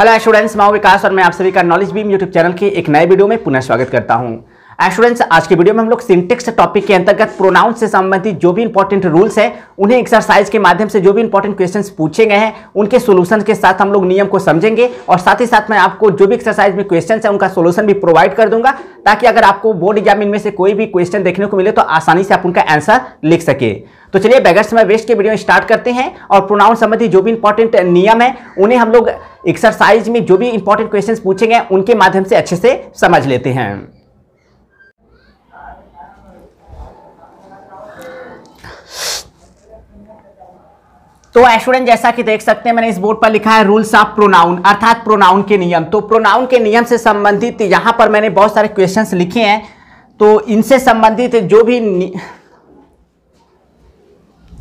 Hello students, मैं विकास और मैं आप सभी का नॉलेज बीम यूट्यूब चैनल की एक नए वीडियो में पुनः स्वागत करता हूं। स्टूडेंट्स, आज के वीडियो में हम लोग सिंटेक्स टॉपिक के अंतर्गत प्रोनाउन से संबंधित जो भी इंपॉर्टेंट रूल्स हैं उन्हें एक्सरसाइज के माध्यम से जो भी इंपॉर्टेंट क्वेश्चंस पूछे गए हैं उनके सोल्यूशन के साथ हम लोग नियम को समझेंगे और साथ ही साथ मैं आपको जो भी एक्सरसाइज में क्वेश्चन है उनका सोल्यूशन भी प्रोवाइड कर दूंगा ताकि अगर आपको बोर्ड एग्जाम इनमें से कोई भी क्वेश्चन देखने को मिले तो आसानी से आप उनका आंसर लिख सके। तो चलिए बगैर समय वेस्ट के वीडियो स्टार्ट करते हैं और प्रोनाउन संबंधी जो भी इंपॉर्टेंट नियम है उन्हें हम लोग एक्सरसाइज में जो भी इंपॉर्टेंट क्वेश्चंस पूछेंगे उनके माध्यम से अच्छे से समझ लेते हैं। तो स्टूडेंट, जैसा कि देख सकते हैं मैंने इस बोर्ड पर लिखा है रूल्स ऑफ प्रोनाउन अर्थात प्रोनाउन के नियम। तो प्रोनाउन के नियम से संबंधित यहां पर मैंने बहुत सारे क्वेश्चंस लिखे हैं, तो इनसे संबंधित जो भी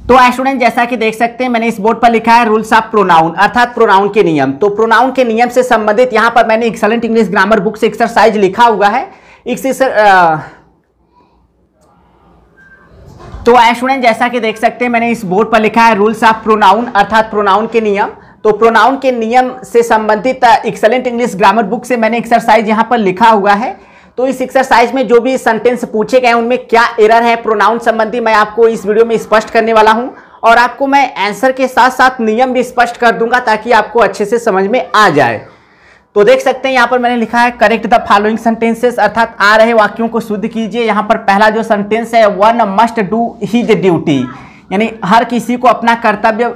तो स्टूडेंट जैसा कि देख सकते हैं मैंने इस बोर्ड पर लिखा है रूल्स ऑफ प्रोनाउन अर्थात प्रोनाउन के नियम। तो प्रोनाउन के नियम से संबंधित यहां पर मैंने एक्सेलेंट इंग्लिश ग्रामर बुक से एक्सरसाइज लिखा हुआ है। तो स्टूडेंट जैसा कि देख सकते हैं मैंने इस बोर्ड पर लिखा है रूल्स ऑफ प्रोनाउन अर्थात प्रोनाउन के नियम। तो प्रोनाउन के नियम से संबंधित एक्सेलेंट इंग्लिश ग्रामर बुक से मैंने एक्सरसाइज यहाँ पर लिखा हुआ है। तो इस एक्सरसाइज में जो भी सेंटेंस पूछे गए उनमें क्या एरर है प्रोनाउन संबंधी मैं आपको इस वीडियो में स्पष्ट करने वाला हूं और आपको मैं आंसर के साथ साथ नियम भी स्पष्ट कर दूंगा ताकि आपको अच्छे से समझ में आ जाए। तो देख सकते हैं यहाँ पर मैंने लिखा है करेक्ट द फॉलोइंग सेंटेंसेस अर्थात आ रहे वाक्यों को शुद्ध कीजिए। यहाँ पर पहला जो सेंटेंस है one must do his duty यानी हर किसी को अपना कर्तव्य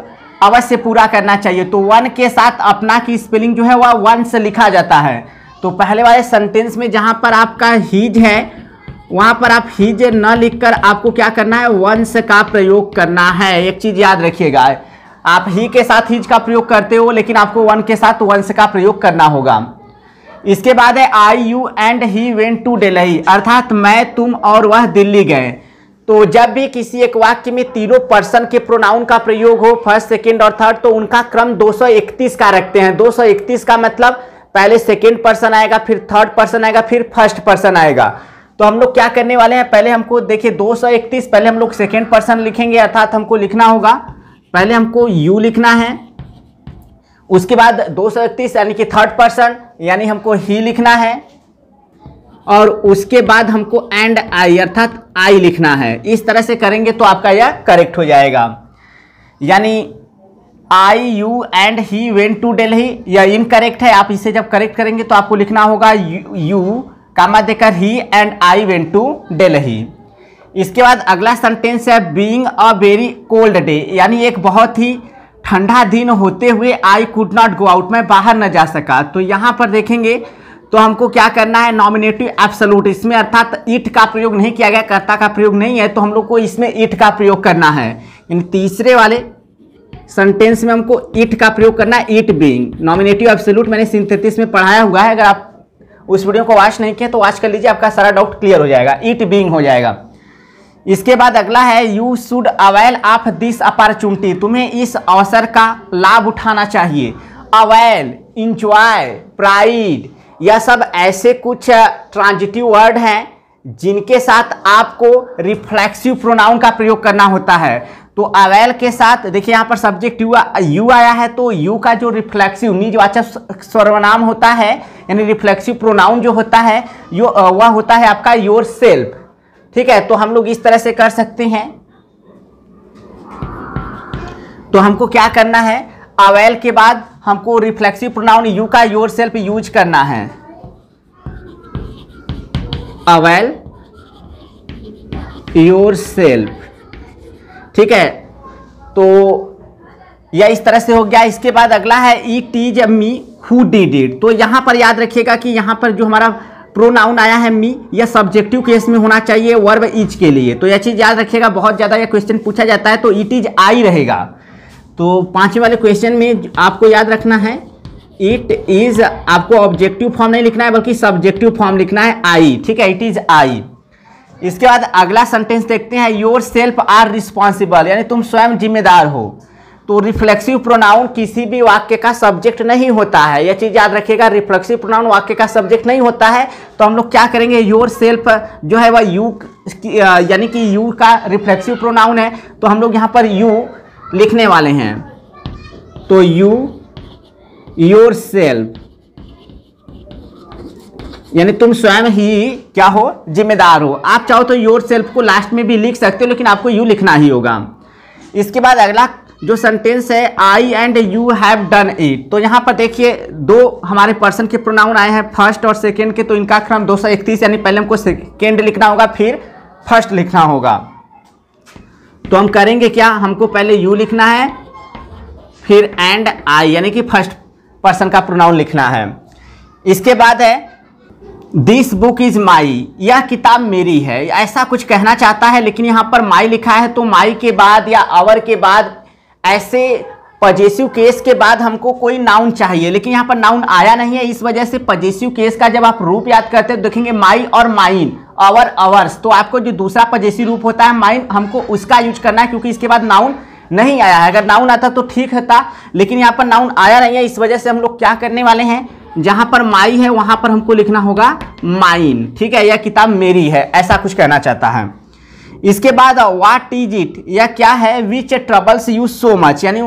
अवश्य पूरा करना चाहिए। तो वन के साथ अपना की स्पेलिंग जो है वह वन से लिखा जाता है। तो पहले वाले सेंटेंस में जहाँ पर आपका हीज है वहाँ पर आप हीज न लिखकर आपको क्या करना है वंस का प्रयोग करना है। एक चीज़ याद रखिएगा, आप ही के साथ हीज का प्रयोग करते हो लेकिन आपको वन के साथ वंस का प्रयोग करना होगा। इसके बाद है I you and he went to Delhi अर्थात मैं तुम और वह दिल्ली गए। तो जब भी किसी एक वाक्य में तीनों पर्सन के प्रोनाउन का प्रयोग हो फर्स्ट सेकेंड और थर्ड तो उनका क्रम 231 का रखते हैं। 231 का मतलब पहले सेकेंड पर्सन आएगा फिर थर्ड पर्सन आएगा फिर फर्स्ट पर्सन आएगा। तो हम लोग क्या करने वाले हैं, पहले हमको देखिए 231 पहले हम लोग सेकेंड पर्सन लिखेंगे अर्थात हमको लिखना होगा पहले हमको यू लिखना है, उसके बाद 231 यानी कि थर्ड पर्सन यानी हमको ही लिखना है और उसके बाद हमको एंड आई अर्थात आई लिखना है। इस तरह से करेंगे तो आपका यह करेक्ट हो जाएगा। यानी I you and he went to Delhi यह इनकरेक्ट है। आप इसे जब करेक्ट करेंगे तो आपको लिखना होगा यू कामा देकर he and I went to Delhi. इसके बाद अगला सेंटेंस है being a very cold day यानी एक बहुत ही ठंडा दिन होते हुए I could not go out मैं बाहर न जा सका। तो यहाँ पर देखेंगे तो हमको क्या करना है नॉमिनेटिव एब्सोल्यूट इसमें अर्थात इट का प्रयोग नहीं किया गया, कर्ता का प्रयोग नहीं है तो हम लोग को इसमें इट का प्रयोग करना है। यानी तीसरे वाले सेंटेंस में हमको इट का प्रयोग करना है इट बीइंग नॉमिनेटिव एब्सोल्यूट मैंने सिंथेसिस में पढ़ाया हुआ है। अगर आप उस वीडियो को वॉच नहीं किया तो वॉच कर लीजिए, आपका सारा डाउट क्लियर हो जाएगा। इट बीइंग हो जाएगा। इसके बाद अगला है you should avail of this opportunity तुम्हें इस अवसर का लाभ उठाना चाहिए। अवेल इंजॉय प्राइड यह सब ऐसे कुछ ट्रांजिटिव वर्ड हैं जिनके साथ आपको रिफ्लेक्सिव प्रोनाउन का प्रयोग करना होता है। तो अवेल के साथ देखिए यहाँ पर सब्जेक्ट यू आया है तो यू का जो रिफ्लेक्सिव निजवाचक सर्वनाम होता है यानी रिफ्लेक्सिव प्रोनाउन जो होता है वह होता है आपका योर सेल्फ। ठीक है, तो हम लोग इस तरह से कर सकते हैं। तो हमको क्या करना है अवेल के बाद हमको रिफ्लेक्सिव प्रोनाउन यू का योर सेल्फ यूज करना है। अवेल योर सेल्फ, ठीक है, तो यह इस तरह से हो गया। इसके बाद अगला है it is me who did it. तो यहाँ पर याद रखिएगा कि यहाँ पर जो हमारा प्रोनाउन आया है मी यह सब्जेक्टिव केस में होना चाहिए वर्ब इज के लिए। तो यह चीज़ याद रखिएगा, बहुत ज़्यादा यह क्वेश्चन पूछा जाता है। तो इट इज आई रहेगा। तो पाँचवें वाले क्वेश्चन में आपको याद रखना है इट इज आपको ऑब्जेक्टिव फॉर्म नहीं लिखना है बल्कि सब्जेक्टिव फॉर्म लिखना है आई। ठीक है, इट इज आई। इसके बाद अगला सेंटेंस देखते हैं योर सेल्फ आर रिस्पॉन्सिबल यानी तुम स्वयं जिम्मेदार हो। तो रिफ्लेक्सिव प्रोनाउन किसी भी वाक्य का सब्जेक्ट नहीं होता है, यह चीज़ याद रखिएगा। रिफ्लेक्सिव प्रोनाउन वाक्य का सब्जेक्ट नहीं होता है। तो हम लोग क्या करेंगे योर सेल्फ जो है वह यू यानी कि यू का रिफ्लेक्सिव प्रोनाउन है तो हम लोग यहाँ पर यू लिखने वाले हैं। तो यू योरसेल्फ यानी तुम स्वयं ही क्या हो, जिम्मेदार हो। आप चाहो तो योरसेल्फ को लास्ट में भी लिख सकते हो, लेकिन आपको यू लिखना ही होगा। इसके बाद अगला जो सेंटेंस है I and you have done it. तो यहाँ पर देखिए दो हमारे पर्सन के प्रोनाउन आए हैं, फर्स्ट और सेकेंड के। तो इनका क्रम 231 यानी पहले हमको सेकेंड लिखना होगा फिर फर्स्ट लिखना होगा। तो हम करेंगे क्या, हमको पहले यू लिखना है फिर एंड आई यानी कि फर्स्ट पर्सन का प्रोनाउन लिखना है। इसके बाद है दिस बुक इज़ माई, यह किताब मेरी है, ऐसा कुछ कहना चाहता है। लेकिन यहाँ पर माई लिखा है तो माई के बाद या आवर के बाद ऐसे पजेसिव केस के बाद हमको कोई नाउन चाहिए, लेकिन यहाँ पर नाउन आया नहीं है। इस वजह से पजेसिव केस का जब आप रूप याद करते हैं देखेंगे माई और माइन, आवर आवर्स, तो आपको जो दूसरा पजेसिव रूप होता है माइन, हमको उसका यूज करना है क्योंकि इसके बाद नाउन नहीं आया है। अगर नाउन आता तो ठीक होता, लेकिन यहाँ पर नाउन आया नहीं है। इस वजह से हम लोग क्या करने वाले हैं, जहाँ पर माई है वहाँ पर हमको लिखना होगा माइन, ठीक है, यह किताब मेरी है, ऐसा कुछ कहना चाहता है। इसके बाद व्हाट इज इट, यह क्या है, which troubles you so much, यानी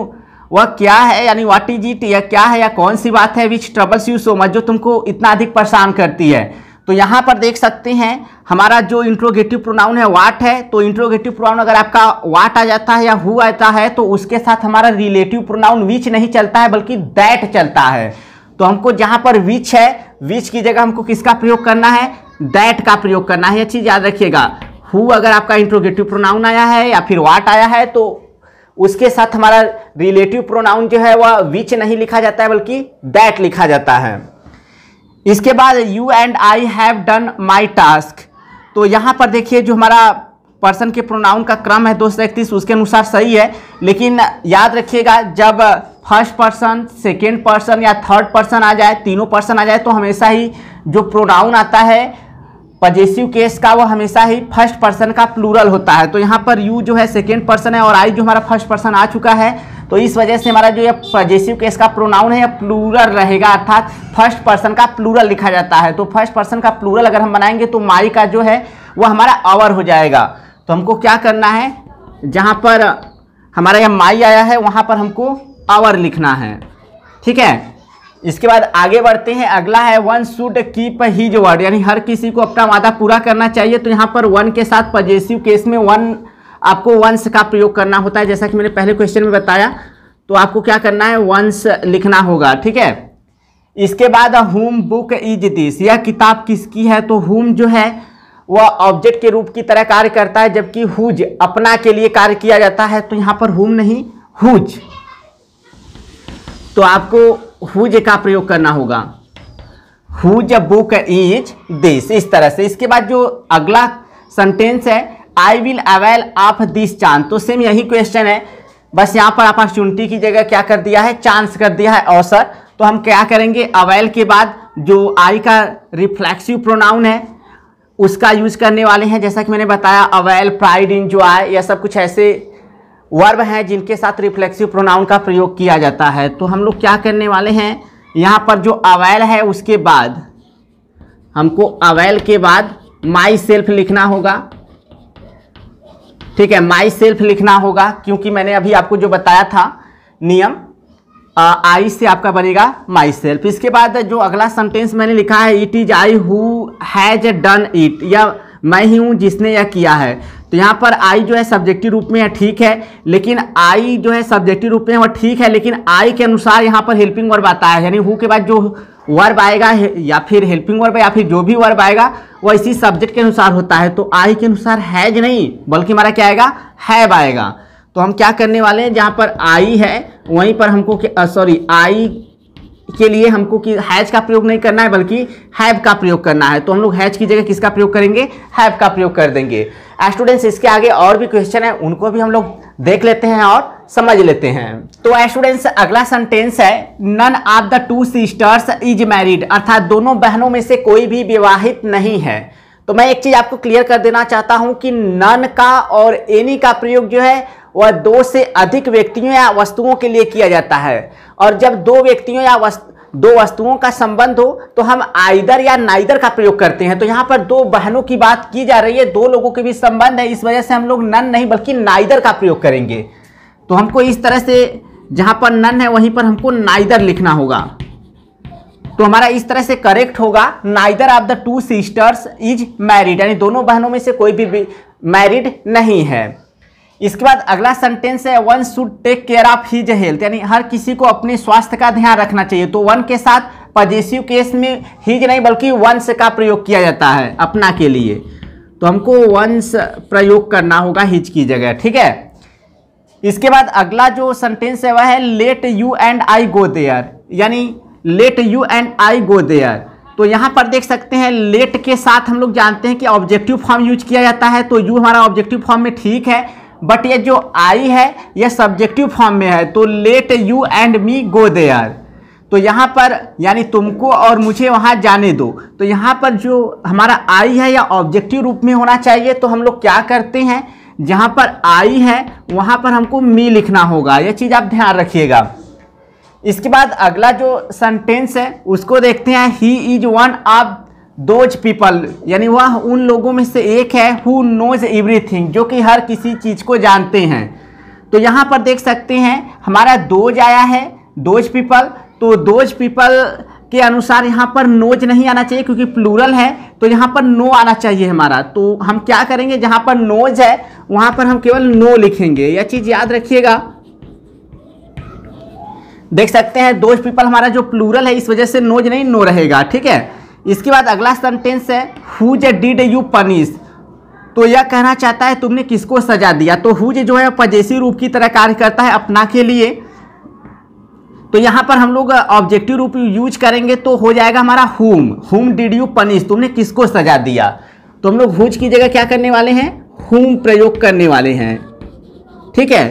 वह क्या है, यानी व्हाट इज इट यह क्या है या कौन सी बात है, which troubles you so much, जो तुमको इतना अधिक परेशान करती है। तो यहाँ पर देख सकते हैं हमारा जो इंट्रोगेटिव प्रोनाउन है वाट है, तो इंट्रोगेटिव प्रोनाउन अगर आपका वाट आ जाता है या हु आता है तो उसके साथ हमारा रिलेटिव प्रोनाउन विच नहीं चलता है बल्कि दैट चलता है। तो हमको जहाँ पर विच है, विच की जगह हमको किसका प्रयोग करना है, दैट का प्रयोग करना है, यह चीज़ याद रखिएगा। हु अगर आपका इंट्रोगेटिव प्रोनाउन आया है या फिर वाट आया है तो उसके साथ हमारा रिलेटिव प्रोनाउन जो है वह विच नहीं लिखा जाता है बल्कि दैट लिखा जाता है। इसके बाद you and I have done my task, तो यहाँ पर देखिए जो हमारा पर्सन के प्रोनाउन का क्रम है 231 उसके अनुसार सही है, लेकिन याद रखिएगा जब फर्स्ट पर्सन सेकेंड पर्सन या थर्ड पर्सन आ जाए, तीनों पर्सन आ जाए, तो हमेशा ही जो प्रोनाउन आता है पजेसिव केस का वो हमेशा ही फर्स्ट पर्सन का प्लूरल होता है। तो यहाँ पर यू जो है सेकेंड पर्सन है और आई जो हमारा फर्स्ट पर्सन आ चुका है, तो इस वजह से हमारा जो ये पजेसिव केस का प्रोनाउन है यह प्लूरल रहेगा, अर्थात फर्स्ट पर्सन का प्लूरल लिखा जाता है। तो फर्स्ट पर्सन का प्लूरल अगर हम बनाएंगे तो माई का जो है वह हमारा आवर हो जाएगा। तो हमको क्या करना है, जहाँ पर हमारा यह माई आया है वहाँ पर हमको आवर लिखना है, ठीक है। इसके बाद आगे बढ़ते हैं, अगला है one should keep his word, यानी हर किसी को अपना वादा पूरा करना चाहिए। तो यहाँ पर वन के साथ पजेसिव केस में वन आपको वंस का प्रयोग करना होता है, जैसा कि मैंने पहले क्वेश्चन में बताया। तो आपको क्या करना है, वंस लिखना होगा, ठीक है। इसके बाद हुम बुक इज दिस, यह किताब किसकी है, तो हुम जो है वह ऑब्जेक्ट के रूप की तरह कार्य करता है, जबकि हुज अपना के लिए कार्य किया जाता है। तो यहाँ पर हुम नहीं हुज, तो आपको हुज का प्रयोग करना होगा, हुज बुक इज दिस, इस तरह से। इसके बाद जो अगला सेंटेंस है I will avail of this chance, तो सेम यही क्वेश्चन है, बस यहाँ पर अपॉर्चुनिटी की जगह क्या कर दिया है, चांस कर दिया है, अवसर। तो हम क्या करेंगे, अवेल के बाद जो आई का रिफ्लेक्सिव प्रोनाउन है उसका यूज करने वाले हैं, जैसा कि मैंने बताया अवेल, प्राइड, एंजॉय, यह सब कुछ ऐसे वर्ब हैं जिनके साथ रिफ्लेक्सिव प्रोनाउन का प्रयोग किया जाता है। तो हम लोग क्या करने वाले हैं, यहाँ पर जो अवेल है उसके बाद हमको अवेल के बाद माई सेल्फ लिखना होगा, ठीक है, माई सेल्फ लिखना होगा, क्योंकि मैंने अभी आपको जो बताया था नियम आई से आपका बनेगा माई सेल्फ। इसके बाद जो अगला सेंटेंस मैंने लिखा है it is I who has done it, या मैं ही हूँ जिसने यह किया है। तो यहाँ पर आई जो है सब्जेक्टिव रूप में है, ठीक है, लेकिन आई जो है सब्जेक्टिव रूप में वह ठीक है, लेकिन आई के अनुसार यहाँ पर हेल्पिंग वर्ब आता है, यानी हु के बाद जो वर्ब आएगा या फिर हेल्पिंग वर्ब या फिर जो भी वर्ब आएगा वह इसी सब्जेक्ट के अनुसार होता है। तो आई के अनुसार हैज नहीं बल्कि हमारा क्या आएगा, हैव आएगा। तो हम क्या करने वाले हैं, जहाँ पर आई है वहीं पर हमको आई के लिए हमको कि हैज का प्रयोग नहीं करना है बल्कि हैव का प्रयोग करना है। तो हम लोग हैज की जगह किसका प्रयोग करेंगे, हैव का प्रयोग कर देंगे। स्टूडेंट्स इसके आगे और भी क्वेश्चन है उनको भी हम लोग देख लेते हैं और समझ लेते हैं। तो स्टूडेंट्स अगला सेंटेंस है none of the two sisters is married, अर्थात दोनों बहनों में से कोई भी विवाहित नहीं है। तो मैं एक चीज़ आपको क्लियर कर देना चाहता हूँ कि नन का और एनी का प्रयोग जो है वह दो से अधिक व्यक्तियों या वस्तुओं के लिए किया जाता है, और जब दो व्यक्तियों या दो वस्तुओं का संबंध हो तो हम आइदर या नाइदर का प्रयोग करते हैं। तो यहाँ पर दो बहनों की बात की जा रही है, दो लोगों के बीच संबंध है, इस वजह से हम लोग नन नहीं बल्कि नाइदर का प्रयोग करेंगे। तो हमको इस तरह से जहां पर नन है वहीं पर हमको नाइदर लिखना होगा। तो हमारा इस तरह से करेक्ट होगा, neither of the two sisters is married, यानी दोनों बहनों में से कोई भी मैरिड नहीं है। इसके बाद अगला सेंटेंस है one should take care of his health, यानी हर किसी को अपने स्वास्थ्य का ध्यान रखना चाहिए। तो वन के साथ पजेसिव केस में हिज नहीं बल्कि वंस का प्रयोग किया जाता है अपना के लिए, तो हमको वंस प्रयोग करना होगा हिज की जगह, ठीक है। इसके बाद अगला जो सेंटेंस है वह है let you and I go there, यानी let you and I go there. तो यहाँ पर देख सकते हैं लेट के साथ हम लोग जानते हैं कि ऑब्जेक्टिव फॉर्म यूज किया जाता है, तो यू हमारा ऑब्जेक्टिव फॉर्म में ठीक है, बट ये जो आई है यह सब्जेक्टिव फॉर्म में है, तो let you and me go there. तो यहाँ पर यानी तुमको और मुझे वहाँ जाने दो, तो यहाँ पर जो हमारा आई है या ऑब्जेक्टिव रूप में होना चाहिए। तो हम लोग क्या करते हैं, जहाँ पर आई है वहाँ पर हमको मी लिखना होगा, यह चीज़ आप ध्यान रखिएगा। इसके बाद अगला जो सेंटेंस है उसको देखते हैं, he is one of those people, यानी वह उन लोगों में से एक है हु नोज एवरीथिंग, जो कि हर किसी चीज़ को जानते हैं। तो यहाँ पर देख सकते हैं हमारा दोज आया है, दोज पीपल, तो दोज पीपल के अनुसार यहाँ पर नोज नहीं आना चाहिए क्योंकि प्लूरल है, तो यहाँ पर नो आना चाहिए हमारा। तो हम क्या करेंगे, जहाँ पर नोज है वहाँ पर हम केवल नो लिखेंगे, यह चीज़ याद रखिएगा। देख सकते हैं दोज पीपल हमारा जो प्लूरल है इस वजह से नोज नहीं नो रहेगा, ठीक है। इसके बाद अगला सेंटेंस है हुज डिड यू पनिश, तो यह कहना चाहता है तुमने किसको सजा दिया। तो हुज जो है पजेसिव रूप की तरह कार्य करता है अपना के लिए, तो यहाँ पर हम लोग ऑब्जेक्टिव रूप यूज करेंगे, तो हो जाएगा हमारा हुम, हुम डिड यू पनिश, तुमने किसको सजा दिया। तो हम लोग हुज की जगह क्या करने वाले हैं, हुम प्रयोग करने वाले हैं, ठीक है।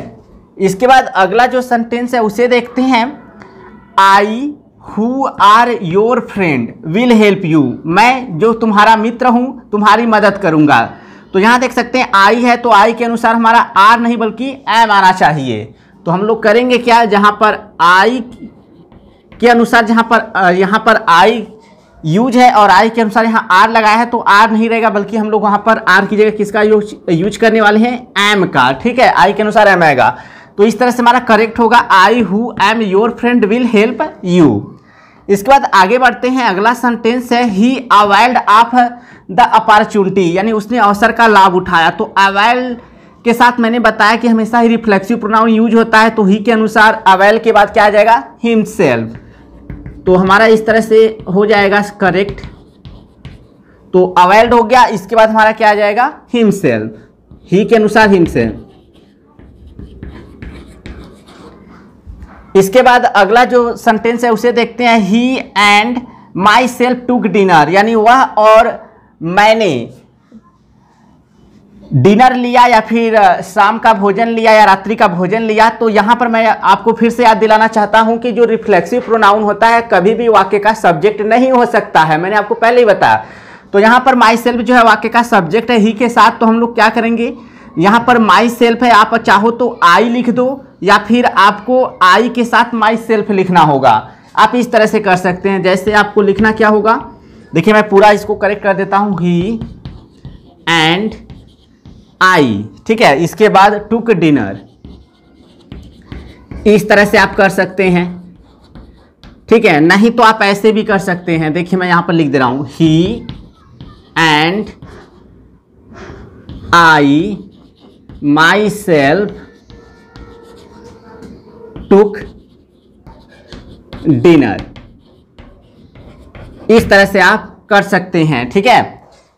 इसके बाद अगला जो सेंटेंस है उसे देखते हैं, I who are your friend will help you, मैं जो तुम्हारा मित्र हूँ तुम्हारी मदद करूँगा। तो यहाँ देख सकते हैं आई है, तो आई के अनुसार हमारा आर नहीं बल्कि एम आना चाहिए। तो हम लोग करेंगे क्या, जहाँ पर आई के अनुसार यहाँ पर आई यूज है और आई के अनुसार यहाँ आर लगाया है, तो आर नहीं रहेगा बल्कि हम लोग वहाँ पर आर की जगह किसका यूज करने वाले हैं, एम का, ठीक है। आई के अनुसार एम आएगा, तो इस तरह से हमारा करेक्ट होगा I who am your friend will help you. इसके बाद आगे बढ़ते हैं, अगला सेंटेंस है he availed of the opportunity, यानी उसने अवसर का लाभ उठाया। तो अवेल्ड के साथ मैंने बताया कि हमेशा ही रिफ्लेक्सिव प्रोनाउन यूज होता है, तो ही के अनुसार अवेल्ड के बाद क्या आ जाएगा, हिमसेल्फ। तो हमारा इस तरह से हो जाएगा करेक्ट, तो अवेल्ड हो गया। इसके बाद हमारा क्या आ जाएगा, हिमसेल्फ, ही के अनुसार हिमसेल्फ। इसके बाद अगला जो सेंटेंस है उसे देखते हैं, he and myself took dinner, यानी वह और मैंने डिनर लिया या फिर शाम का भोजन लिया या रात्रि का भोजन लिया। तो यहाँ पर मैं आपको फिर से याद दिलाना चाहता हूँ कि जो रिफ्लेक्सिव प्रोनाउन होता है कभी भी वाक्य का सब्जेक्ट नहीं हो सकता है, मैंने आपको पहले ही बताया। तो यहाँ पर माई सेल्फ जो है वाक्य का सब्जेक्ट है ही के साथ, तो हम लोग क्या करेंगे, यहाँ पर माई सेल्फ है, आप चाहो तो आई लिख दो या फिर आपको आई के साथ माई सेल्फ लिखना होगा, आप इस तरह से कर सकते हैं। जैसे आपको लिखना क्या होगा, देखिए मैं पूरा इसको करेक्ट कर देता हूँ, ही एंड आई, ठीक है। इसके बाद टुक डिनर, इस तरह से आप कर सकते हैं, ठीक है। नहीं तो आप ऐसे भी कर सकते हैं, देखिए मैं यहाँ पर लिख दे रहा हूँ, he and I myself took dinner, इस तरह से आप कर सकते हैं, ठीक है।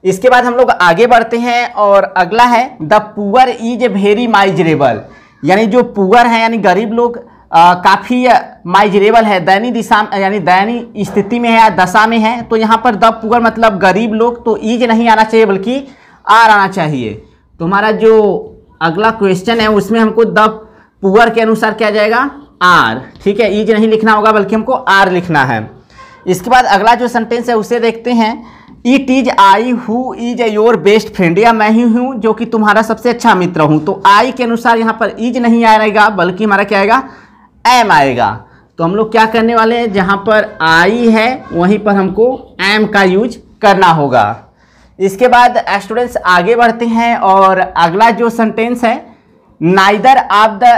इसके बाद हम लोग आगे बढ़ते हैं और अगला है the poor is very miserable, यानी जो पुअर है यानी गरीब लोग काफ़ी माइजरेबल है, दैनी दिशा यानी दैनी स्थिति में है या दशा में है। तो यहाँ पर द पुअर मतलब गरीब लोग, तो इज नहीं आना चाहिए बल्कि आर आना चाहिए। तो हमारा जो अगला क्वेश्चन है उसमें हमको द पुअर के अनुसार क्या जाएगा, आर, ठीक है। इज नहीं लिखना होगा बल्कि हमको आर लिखना है। इसके बाद अगला जो सेंटेंस है उसे देखते हैं, it is I who is your best friend, या मैं ही हूँ जो कि तुम्हारा सबसे अच्छा मित्र हूँ। तो आई के अनुसार यहाँ पर इज नहीं आएगा बल्कि हमारा क्या आएगा, एम आएगा। तो हम लोग क्या करने वाले हैं, जहाँ पर आई है वहीं पर हमको एम का यूज करना होगा। इसके बाद स्टूडेंट्स आगे बढ़ते हैं और अगला जो सेंटेंस है, neither of the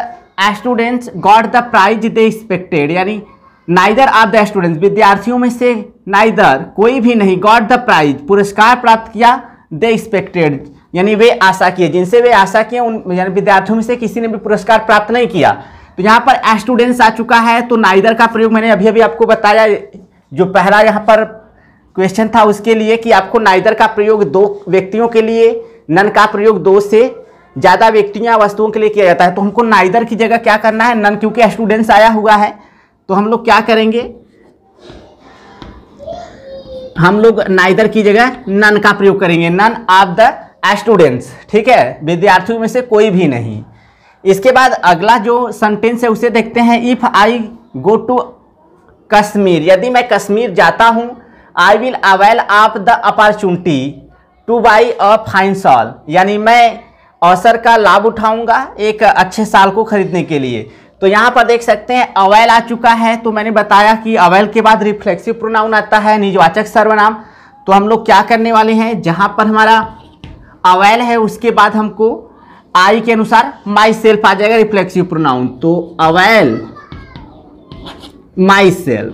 students got the prize they expected, यानी नाइदर ऑफ द स्टूडेंट्स, विद्यार्थियों में से नाइदर कोई भी नहीं गॉट द प्राइज पुरस्कार प्राप्त किया, दे एक्सपेक्टेड यानी वे आशा किए, जिनसे वे आशा किए उन यानी विद्यार्थियों में से किसी ने भी पुरस्कार प्राप्त नहीं किया। तो यहाँ पर स्टूडेंट्स आ चुका है, तो नाइदर का प्रयोग मैंने अभी अभी आपको बताया, जो पहला यहाँ पर क्वेश्चन था उसके लिए कि आपको नाइदर का प्रयोग दो व्यक्तियों के लिए, नन का प्रयोग दो से ज़्यादा व्यक्तियाँ वस्तुओं के लिए किया जाता है। तो हमको नाइदर की जगह क्या करना है, नन, क्योंकि स्टूडेंट्स आया हुआ है। तो हम लोग क्या करेंगे, हम लोग नाइदर की जगह नन का प्रयोग करेंगे, नन ऑफ द स्टूडेंट्स, ठीक है, विद्यार्थियों में से कोई भी नहीं। इसके बाद अगला जो सेंटेंस है उसे देखते हैं। If I go to Kashmir, यदि मैं कश्मीर जाता हूँ, I will avail of the opportunity to buy a fine shawl, यानी मैं अवसर का लाभ उठाऊंगा एक अच्छे साल को खरीदने के लिए। तो यहाँ पर देख सकते हैं अवेल आ चुका है, तो मैंने बताया कि अवेल के बाद रिफ्लेक्सिव प्रोनाउन आता है, निजवाचक सर्वनाम। तो हम लोग क्या करने वाले हैं, जहाँ पर हमारा अवेल है उसके बाद हमको आई के अनुसार माई सेल्फ आ जाएगा रिफ्लेक्सिव प्रोनाउन। तो अवेल माई सेल्फ,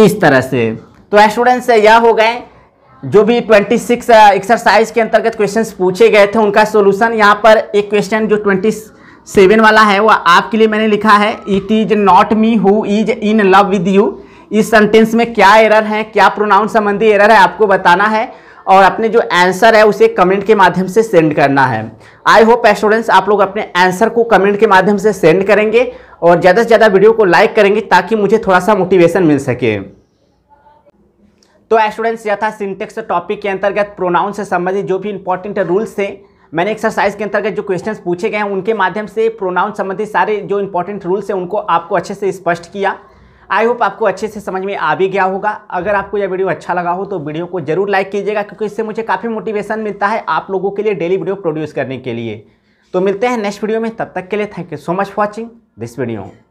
इस तरह से। तो स्टूडेंट्स यह हो गए जो भी 26 एक्सरसाइज के अंतर्गत क्वेश्चंस पूछे गए थे उनका सॉल्यूशन। यहाँ पर एक क्वेश्चन जो 27 वाला है वह आपके लिए मैंने लिखा है, it is not me who is in love with you. इस सेंटेंस में क्या एरर है, क्या प्रोनाउन संबंधी एरर है, आपको बताना है और अपने जो आंसर है उसे कमेंट के माध्यम से सेंड करना है। आई होप स्टूडेंट्स आप लोग अपने आंसर को कमेंट के माध्यम से सेंड करेंगे और ज़्यादा से ज़्यादा वीडियो को लाइक करेंगे ताकि मुझे थोड़ा सा मोटिवेशन मिल सके। तो स्टूडेंट्स यह था सिंटेक्स टॉपिक के अंतर्गत प्रोनाउन से संबंधित जो भी इंपॉर्टेंट रूल्स थे, मैंने एक्सरसाइज के अंतर्गत जो क्वेश्चंस पूछे गए हैं उनके माध्यम से प्रोनाउन संबंधित सारे जो इंपॉर्टेंट रूल्स हैं उनको आपको अच्छे से स्पष्ट किया। आई होप आपको अच्छे से समझ में आ भी गया होगा। अगर आपको यह वीडियो अच्छा लगा हो तो वीडियो को जरूर लाइक कीजिएगा, क्योंकि इससे मुझे काफ़ी मोटिवेशन मिलता है आप लोगों के लिए डेली वीडियो प्रोड्यूस करने के लिए। तो मिलते हैं नेक्स्ट वीडियो में, तब तक के लिए thank you so much for watching this video.